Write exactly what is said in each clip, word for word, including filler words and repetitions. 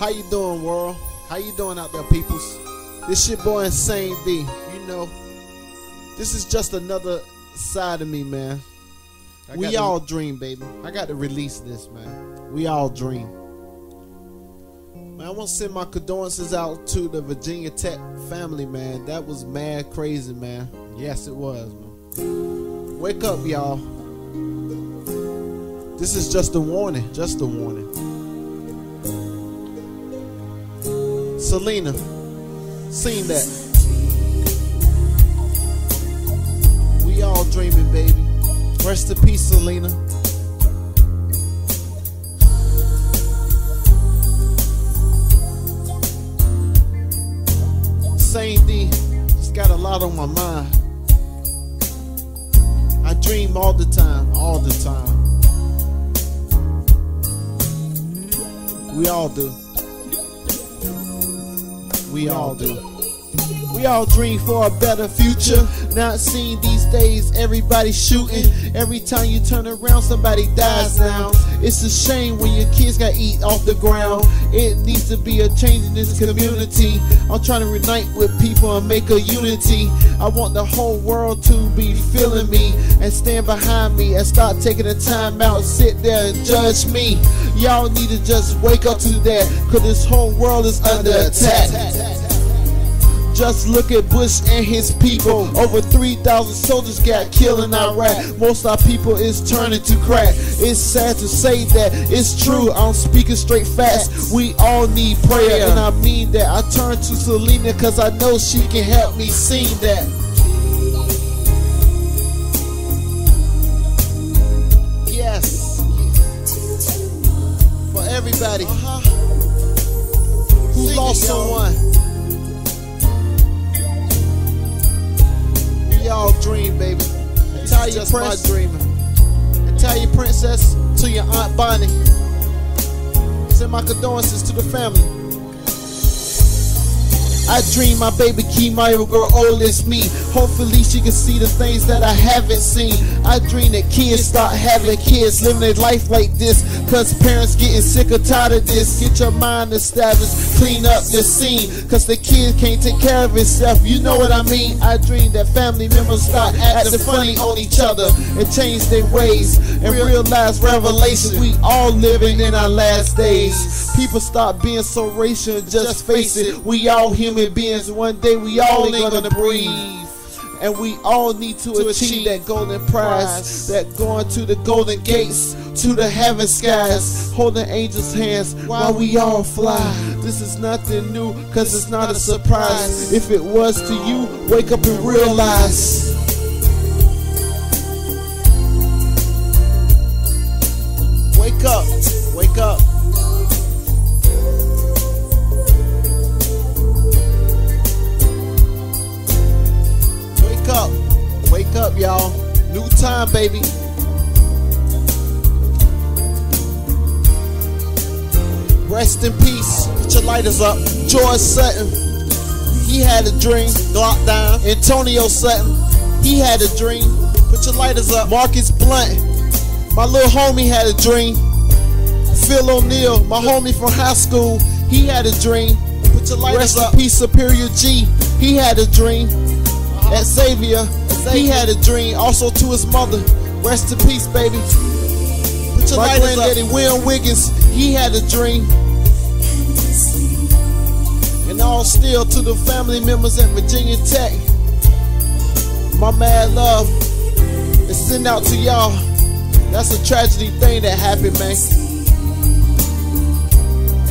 How you doing, world? How you doing out there, peoples? This your boy Insane D. You know, this is just another side of me, man. I we all dream, baby. I got to release this, man. We all dream. Man, I want to send my condolences out to the Virginia Tech family, man. That was mad crazy, man. Yes, it was, man. Wake up, y'all. This is just a warning. Just a warning. Selena. Seen that. We all dreaming, baby. Rest in peace, Selena. Same thing, just got a lot on my mind. I dream all the time, all the time. We all do. We all do. We all dream for a better future. Not seen these days, everybody shooting. Every time you turn around, somebody dies now. It's a shame when your kids got eat off the ground. It needs to be a change in this community. I'm trying to reunite with people and make a unity. I want the whole world to be feeling me and stand behind me and stop taking the time out, sit there and judge me. Y'all need to just wake up to that, cause this whole world is under attack. Just look at Bush and his people. Over three thousand soldiers got killed in Iraq. Most of our people is turning to crack. It's sad to say that it's true. I'm speaking straight facts. We all need prayer, and I mean that. I turn to Selena cause I know she can help me see that. Yes. For everybody uh-huh. who Sing lost someone. Y'all dream, baby. And tell your prince, dreaming. And tell your princess to your Aunt Bonnie. Send my condolences to the family. I dream my baby Kimai will grow old as me. Hopefully she can see the things that I haven't seen. I dream that kids start having kids, living their life like this, cause parents getting sick or tired of this. Get your mind established, clean up the scene, cause the kid can't take care of itself, you know what I mean. I dream that family members start acting funny on each other and change their ways and realize revelation. We all living in our last days. People stop being so racial and just face it. We all human beings. One day we all ain't gonna breathe, and we all need to, to achieve, achieve that golden prize, prize. That going to the golden gates, to the heaven skies, holding angels' hands while we all fly. This is nothing new, cause it's not a surprise. If it was to you, wake up and realize. Wake up, wake up. Up. Wake up, y'all. New time, baby. Rest in peace. Put your lighters up. George Sutton. He had a dream. Glock down. Antonio Sutton. He had a dream. Put your lighters up. Marcus Blunt. My little homie had a dream. Phil O'Neill. My homie from high school. He had a dream. Put your lighters up. Rest in peace, Superior G. He had a dream. That Saviour, he had a dream. Also to his mother, rest in peace, baby. Put your My granddaddy, Will Wiggins, he had a dream. And all still to the family members at Virginia Tech. My mad love is sent out to y'all. That's a tragedy thing that happened, man.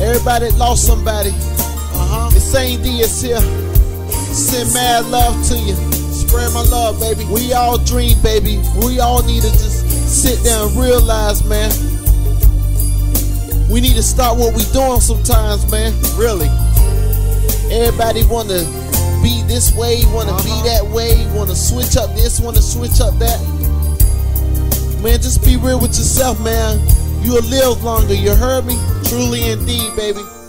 Everybody lost somebody. Uh-huh. The same D is here. Send mad love to you. Spread my love, baby. We all dream, baby. We all need to just sit down and realize, man. We need to stop what we doing sometimes, man. Really. Everybody want to be this way, want to uh-huh. be that way, want to switch up this, want to switch up that. Man, just be real with yourself, man. You'll live longer. You heard me? Truly indeed, baby.